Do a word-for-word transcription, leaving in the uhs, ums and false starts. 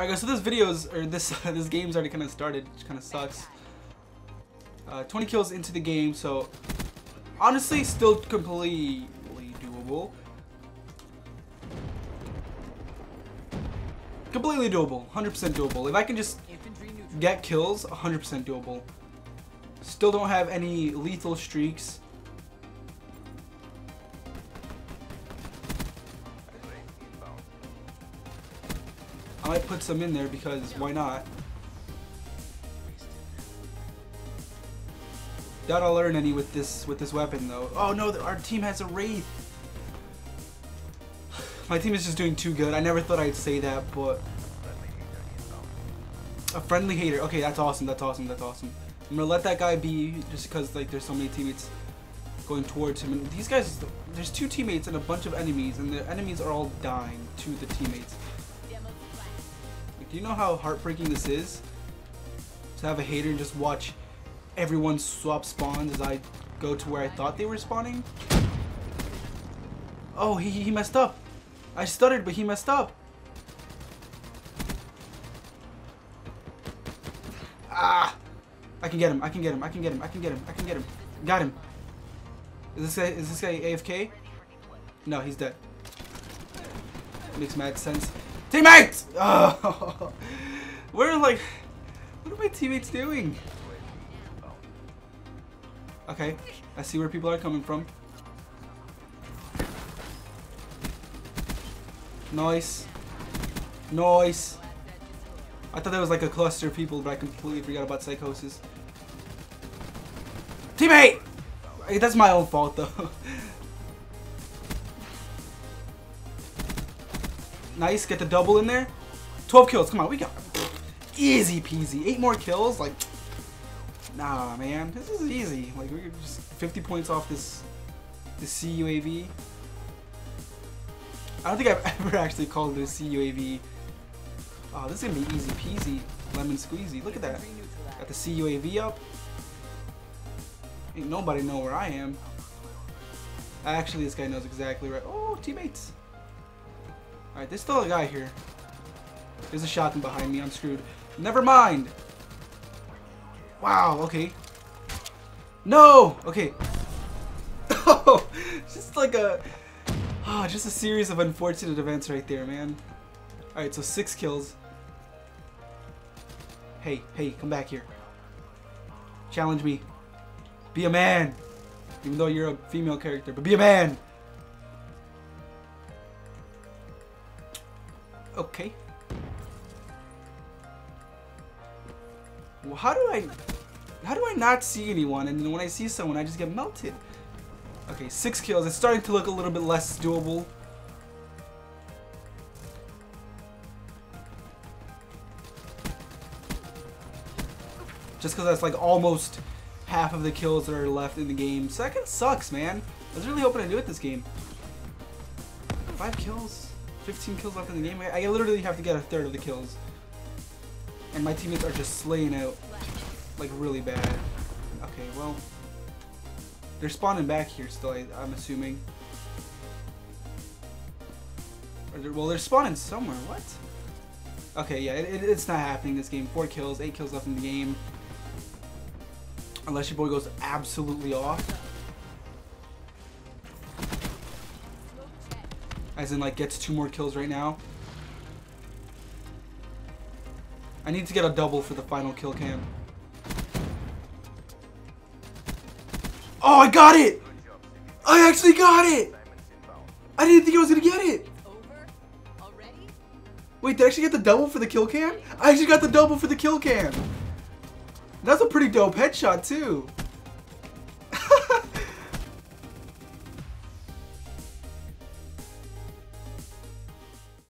All right, guys. So this video's or this uh, this game's already kind of started, which kind of sucks. Uh, twenty kills into the game, so honestly, still completely doable. Completely doable, one hundred percent doable. If I can just get kills, one hundred percent doable. Still don't have any lethal streaks. I might put some in there because why not? Doubt I'll earn any with this with this weapon though. Oh no, our team has a Wraith. My team is just doing too good. I never thought I'd say that, but a friendly hater. Okay, that's awesome. That's awesome. That's awesome. I'm gonna let that guy be just because like there's so many teammates going towards him. And these guys, there's two teammates and a bunch of enemies, and the enemies are all dying to the teammates. Like, do you know how heartbreaking this is? To have a hater and just watch everyone swap spawns as I go to where I thought they were spawning. Oh, he he messed up. I stuttered, but he messed up. Ah! I can get him. I can get him. I can get him. I can get him. I can get him. Got him. Is this guy? Is this guy A F K? No, he's dead. Makes mad sense. Teammates! Oh, we're like, what are my teammates doing? Okay, I see where people are coming from. Nice. Nice. I thought there was like a cluster of people, but I completely forgot about Psychosis. Teammate! That's my own fault though. Nice, get the double in there. twelve kills, come on, we got easy peasy. eight more kills, like, nah man, this is easy. Like we're just fifty points off this, this C U A V. I don't think I've ever actually called it a C U A V. Oh, this is gonna be easy peasy, lemon squeezy. Look at that. Got the C U A V up. Ain't nobody know where I am. Actually, this guy knows exactly right. Oh, teammates. Alright, there's still a guy here. There's a shotgun behind me. I'm screwed. Never mind. Wow, okay. No! Okay. Oh, just like a... Oh, just a series of unfortunate events right there, man. Alright, so six kills. Hey, hey, come back here. Challenge me. Be a man. Even though you're a female character, but be a man. Okay. Well, how do I... How do I not see anyone? And then when I see someone, I just get melted. Okay, six kills. It's starting to look a little bit less doable. Just because that's like almost half of the kills that are left in the game. So that kind of sucks, man. I was really hoping to do it this game. Five kills, fifteen kills left in the game. I literally have to get a third of the kills. And my teammates are just slaying out like really bad. Okay, well... They're spawning back here still, I, I'm assuming. Or they're, well, they're spawning somewhere. What? Okay, yeah, it, it, it's not happening this game. Four kills, eight kills left in the game. Unless your boy goes absolutely off. As in, like, gets two more kills right now. I need to get a double for the final kill cam. Oh, I got it! I actually got it! I didn't think I was gonna get it! Wait, did I actually get the double for the kill cam? I actually got the double for the kill cam! That's a pretty dope headshot, too!